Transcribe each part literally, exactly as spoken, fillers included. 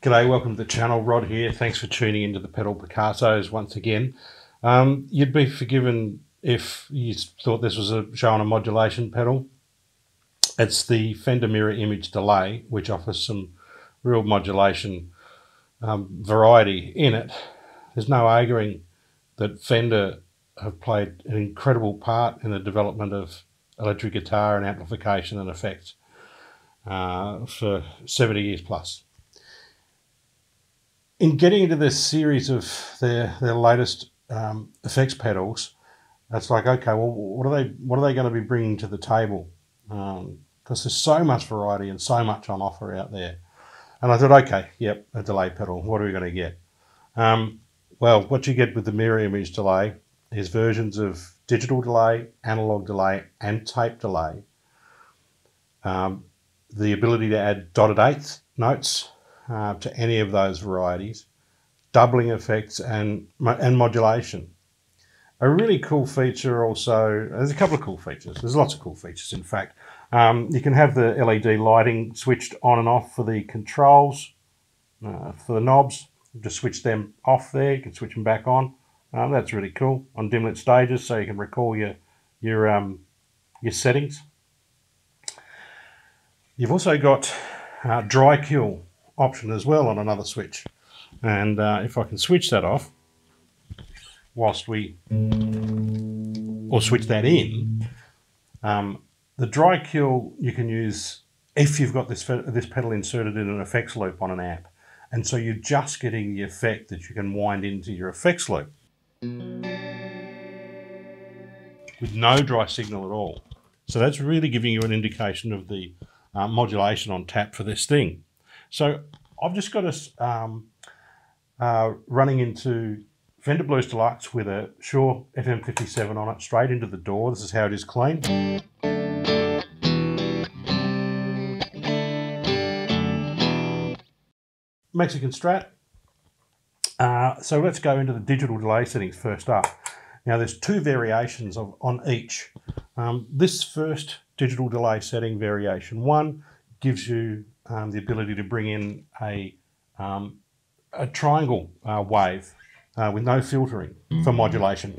G'day, welcome to the channel. Rod here. Thanks for tuning into the Pedal Picassos once again. Um, you'd be forgiven if you thought this was a show on a modulation pedal. It's the Fender Mirror Image Delay, which offers some real modulation um, variety in it. There's no arguing that Fender have played an incredible part in the development of electric guitar and amplification and effects uh, for seventy years plus. In getting into this series of their their latest um, effects pedals, it's like, okay, well, what are they what are they going to be bringing to the table? Because um, there's so much variety and so much on offer out there. And I thought, okay, yep, a delay pedal. What are we going to get? Um, well, what you get with the mirror image delay is versions of digital delay, analog delay, and tape delay. Um, the ability to add dotted eighth notes. Uh, to any of those varieties, doubling effects and and modulation. A really cool feature also, there's a couple of cool features, there's lots of cool features in fact. Um, you can have the L E D lighting switched on and off for the controls, uh, for the knobs, just switch them off there, you can switch them back on. Um, that's really cool, on dim lit stages, so you can recall your, your, um, your settings. You've also got uh, dry kill option as well on another switch, and uh, if I can switch that off whilst we or switch that in, um, the dry kill you can use if you've got this this pedal inserted in an effects loop on an amp, and so you're just getting the effect that you can wind into your effects loop with no dry signal at all. So that's really giving you an indication of the uh, modulation on tap for this thing. So I've just got us um, uh, running into Fender Blues Deluxe with a Shure F M fifty-seven on it, straight into the door. This is how it is clean. Mexican Strat. Uh, so let's go into the digital delay settings first up. Now there's two variations of, on each. Um, this first digital delay setting, variation one, gives you Um, the ability to bring in a, um, a triangle uh, wave uh, with no filtering for modulation.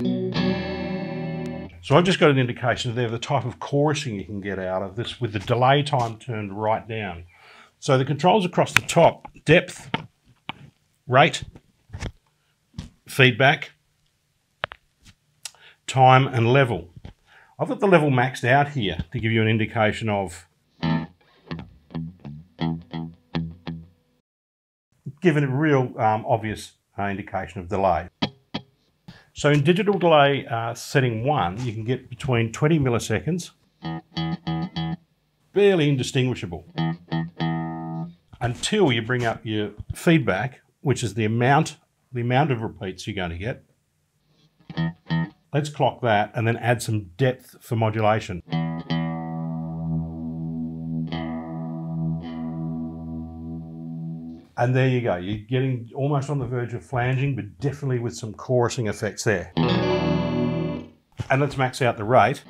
So I've just got an indication there of the type of chorusing you can get out of this with the delay time turned right down. So the controls across the top, depth, rate, feedback, time and level. I've got the level maxed out here to give you an indication of given a real um, obvious uh, indication of delay. So in digital delay uh, setting one, you can get between twenty milliseconds, barely indistinguishable, until you bring up your feedback, which is the amount, the amount of repeats you're going to get. Let's clock that and then add some depth for modulation. And there you go, you're getting almost on the verge of flanging, but definitely with some chorusing effects there. And let's max out the rate.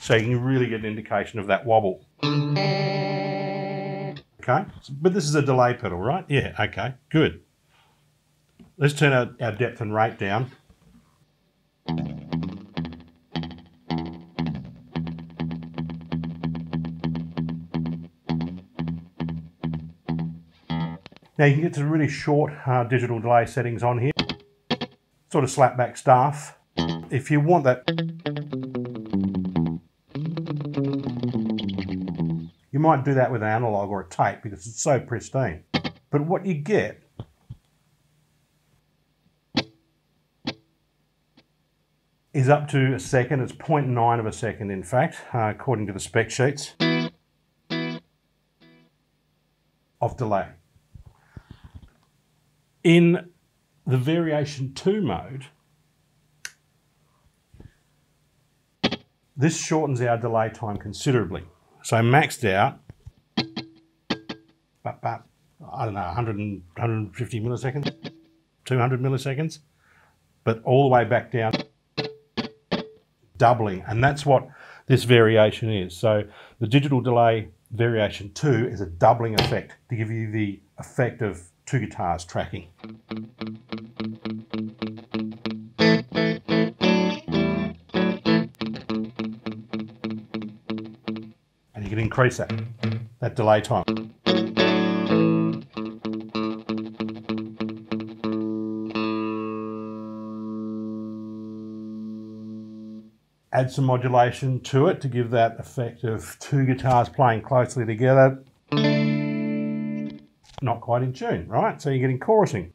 So you can really get an indication of that wobble. Okay, but this is a delay pedal, right? Yeah, okay, good. Let's turn our, our depth and rate down. Now you can get to really short uh, digital delay settings on here, sort of slapback stuff. If you want that, you might do that with an analog or a tape because it's so pristine. But what you get is up to a second, it's zero point nine of a second in fact, uh, according to the spec sheets, of delay. In the variation two mode, this shortens our delay time considerably. So maxed out, but, but, I don't know, one hundred, one hundred fifty milliseconds, two hundred milliseconds, but all the way back down, doubling. And that's what this variation is. So the digital delay variation two is a doubling effect to give you the effect of two guitars tracking. And you can increase that, that delay time. Add some modulation to it to give that effect of two guitars playing closely together. Not quite in tune, right? So you're getting chorusing.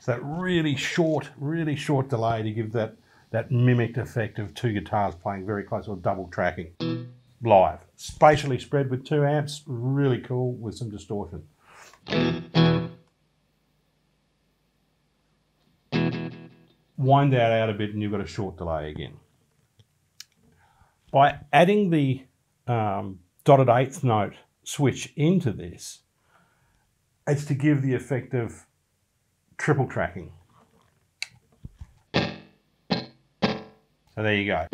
So that really short, really short delay to give that, that mimicked effect of two guitars playing very close or double tracking. Live. Spatially spread with two amps, really cool with some distortion. Wind that out a bit and you've got a short delay again. By adding the um, dotted eighth note switch into this, it's to give the effect of triple tracking. So there you go.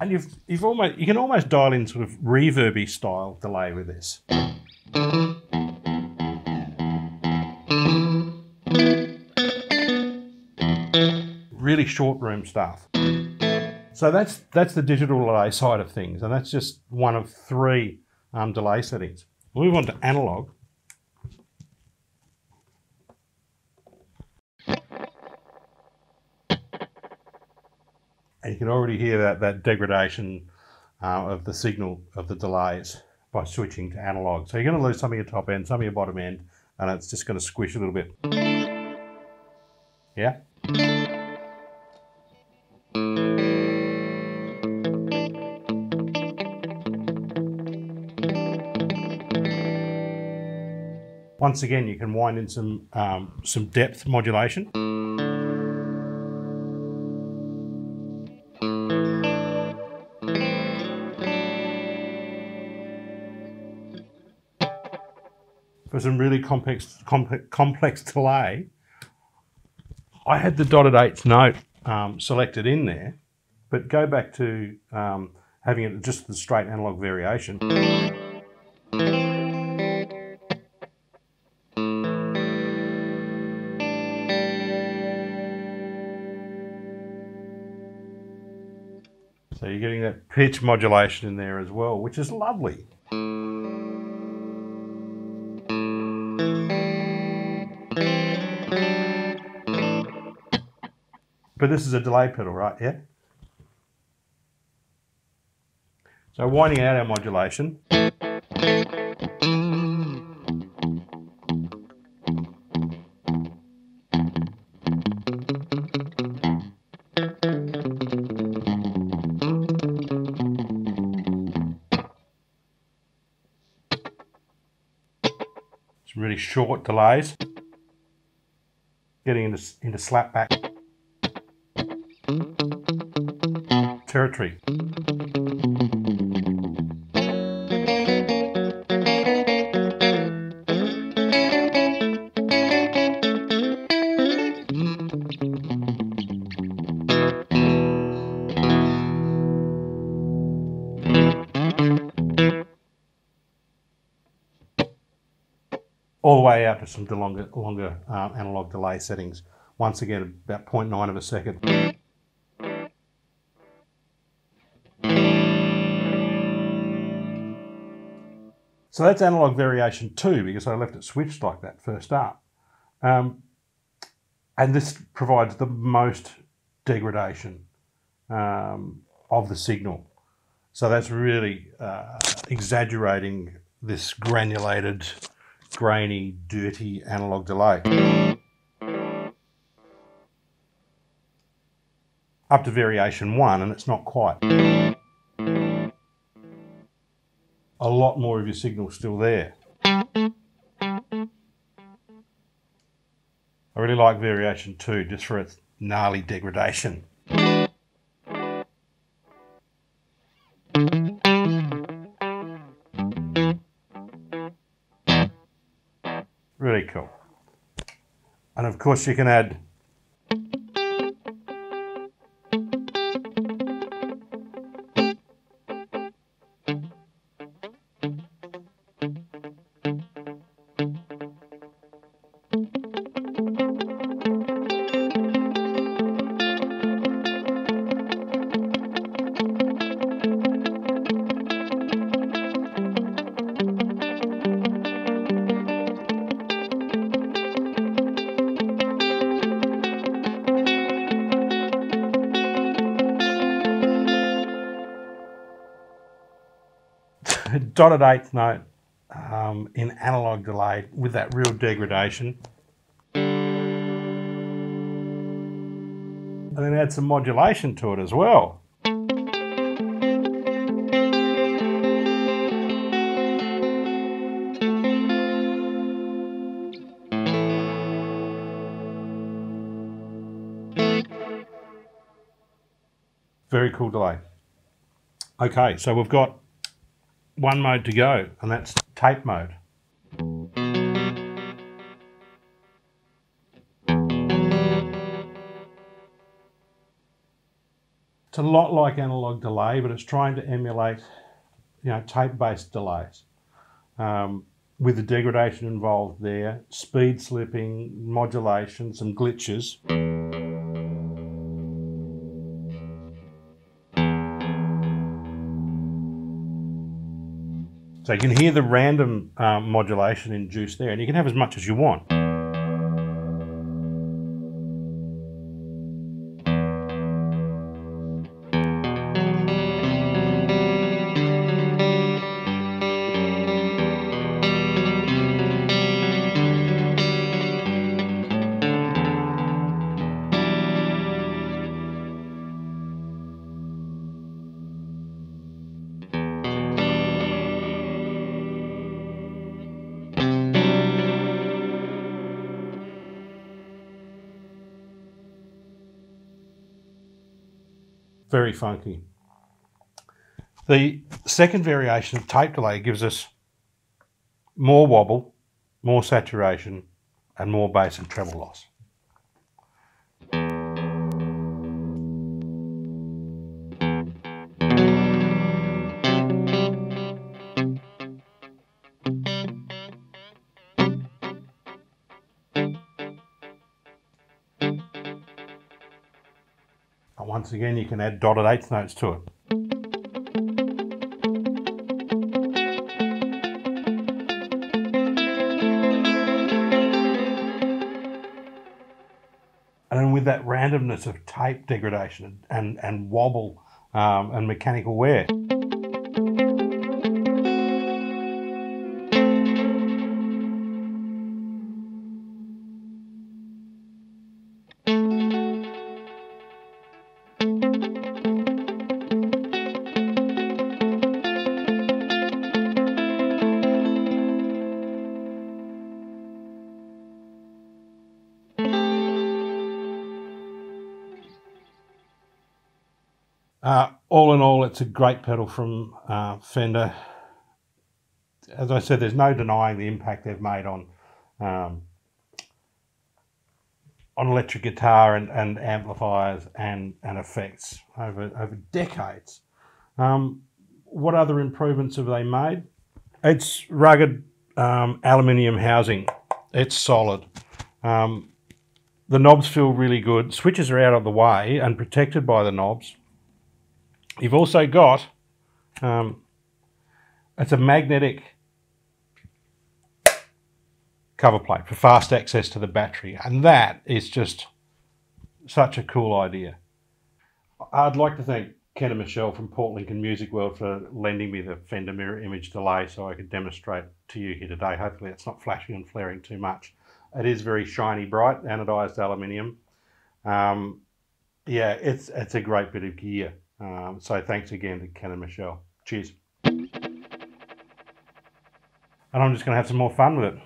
And you've, you've almost, you can almost dial in sort of reverby style delay with this. Really short room stuff. So that's, that's the digital delay side of things, and that's just one of three um, delay settings. We'll move on to analog. And you can already hear that, that degradation uh, of the signal of the delays by switching to analog. So you're going to lose some of your top end, some of your bottom end, and it's just going to squish a little bit. Yeah. Once again, you can wind in some, um, some depth modulation. For some really complex, complex, complex delay, I had the dotted eighth note um, selected in there, but go back to um, having it just the straight analog variation. So you're getting that pitch modulation in there as well, which is lovely. But this is a delay pedal, right? Yeah. So winding out our modulation. Some really short delays. Getting into, into slapback territory. All the way out to some longer, longer um, analog delay settings. Once again, about zero point nine of a second. So that's analog variation two, because I left it switched like that first up. Um, and this provides the most degradation um, of the signal. So that's really uh, exaggerating this granulated, grainy, dirty analog delay. Up to variation one, and it's not quite. A lot more of your signal still there. And really like variation two just for its gnarly degradation. Really cool. And of course you can add dotted eighth note um, in analog delay with that real degradation, and then add some modulation to it as well. Very cool delay. Okay, so we've got one mode to go, and that's tape mode. It's a lot like analog delay, but it's trying to emulate, you know, tape-based delays um, with the degradation involved there, speed slipping, modulation, some glitches. So you can hear the random um, modulation induced there, and you can have as much as you want. Very funky. The second variation of tape delay gives us more wobble, more saturation, and more bass and treble loss. Once again, you can add dotted eighth notes to it. And then with that randomness of tape degradation and, and wobble um, and mechanical wear. Uh, all in all, it's a great pedal from uh, Fender. As I said, there's no denying the impact they've made on um, on electric guitar and, and amplifiers and, and effects over, over decades. Um, what other improvements have they made? It's rugged um, aluminium housing. It's solid. Um, the knobs feel really good. Switches are out of the way and protected by the knobs. You've also got, um, it's a magnetic cover plate for fast access to the battery, and that is just such a cool idea. I'd like to thank Ken and Michelle from Port Lincoln Music World for lending me the Fender Mirror Image Delay so I could demonstrate to you here today. Hopefully it's not flashing and flaring too much. It is very shiny, bright, anodised aluminium. Um, yeah, it's, it's a great bit of gear. Um, so thanks again to Ken and Michelle. Cheers. And I'm just going to have some more fun with it.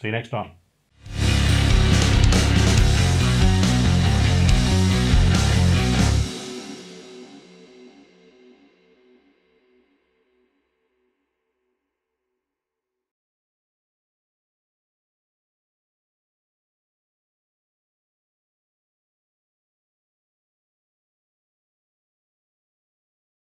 See you next time.